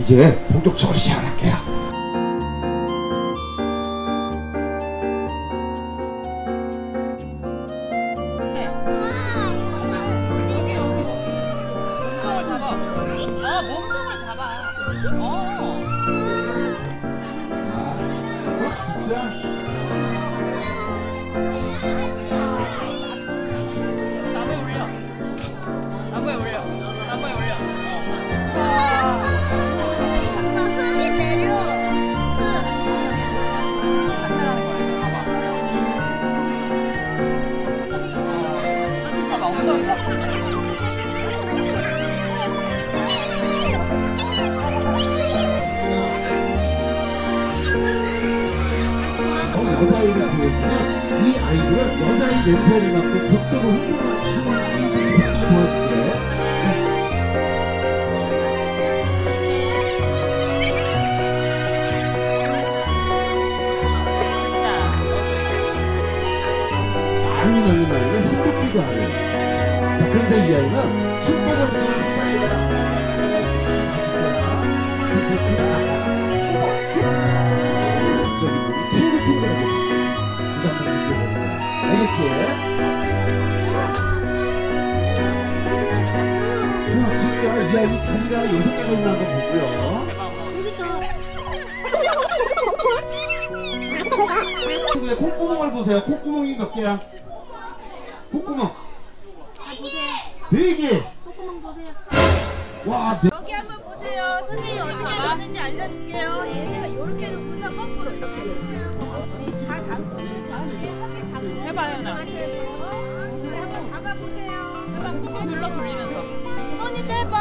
이제 본격적으로 시작할게요. 이 아이들은 여자의 냄새를 맡고 벽돌로 흔들어 주는 많이 먹는 아이는 흠뻑기도 안 해요. 그런데 이 아이는 흠뻑을 야, 이 다리가 여섯 개가 올라간 거 보고요. 근데 콧구멍을 보세요. 콧구멍이 몇 개야? 콧구멍. 4개. 콧구멍 보세요. 와, 네. 여기 한번 보세요. 선생님이 어떻게 넣는지 알려줄게요. 얘 요렇게 놓고서 거꾸로 이렇게 놓고 다 담고는 저한테 확인 담고 해봐요. 나. 한번 담아보세요. 한번 눌러 돌리면서. 손이 대박!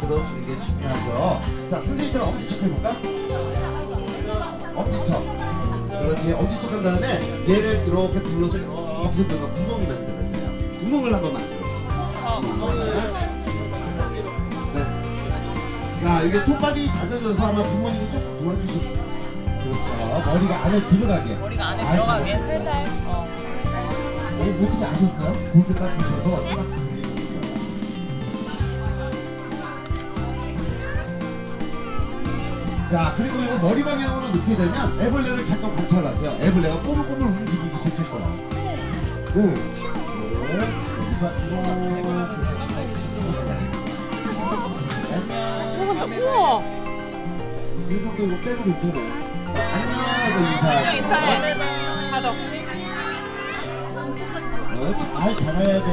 그래도 이게 중요하죠. 자, 선생님처럼 엄지척 해볼까? 엄지척. 그렇지. 엄지척 한 다음에 얘를 이렇게 둘러서 이렇게 들어가 구멍을 만들면 돼요. 구멍을 한번 만들어요. 네. 자, 이게 손바닥이 다져져서 아마 부모님이 좀 도와주실 그렇죠. 머리가 안에 들어가게. 머리가 안에 들어가게. 살살. 우리 모습이 아셨어요? 모습 딱 보셔서. 자, 그리고 이거 머리 방향으로 넣게 되면 애벌레를 잠깐 관찰하세요. 애벌레가 꼬물꼬물 움직이기 시작할 거예요. 응. 우와. 이 정도로 빼고 있잖아요. 안녕 인사해. 가도. 잘 자라야 돼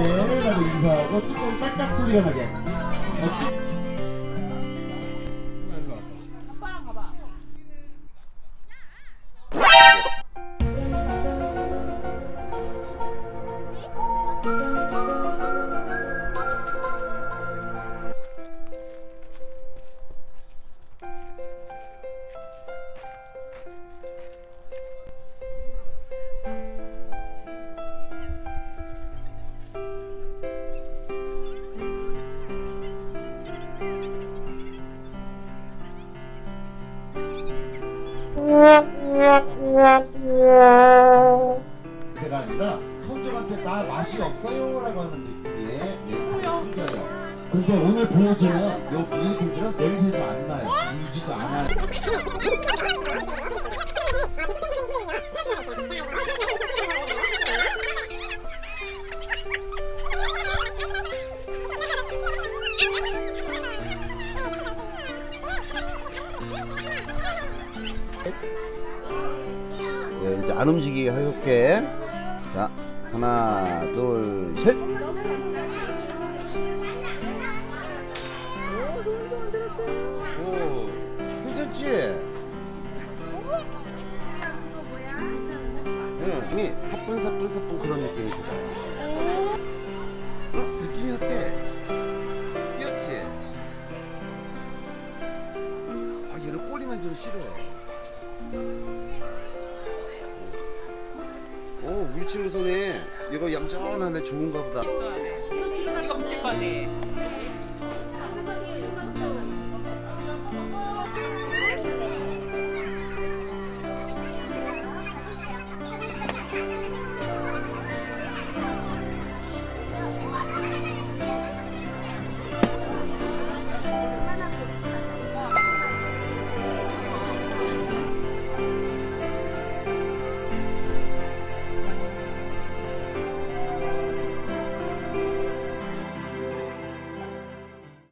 라고 인사하고 뚜껑 딱딱 소리가 나게. 아빠랑 가봐. 제가 아니라 손주한테 나 맛이 없어요 라고 하는데 그게 힘들어요. 근데 오늘 보여주면 이 동물은 냄새도 안 나요. 울지도 않아요. 네, 이제 안 움직이게 해볼게. 자, 하나, 둘, 셋. 오, 소리도 안 들었어요. 오, 괜찮지? 이거 뭐야? 응, 이 사뿐사뿐사뿐 그런 느낌이 들어요. 느낌이 어때? 귀엽지? 아, 얘는 꼬리만 좀 싫어해. 오, 우리 친구 손에 얘가 얌전하네. 좋은가 보다. 이거 지금 나 이거 붙일 거지.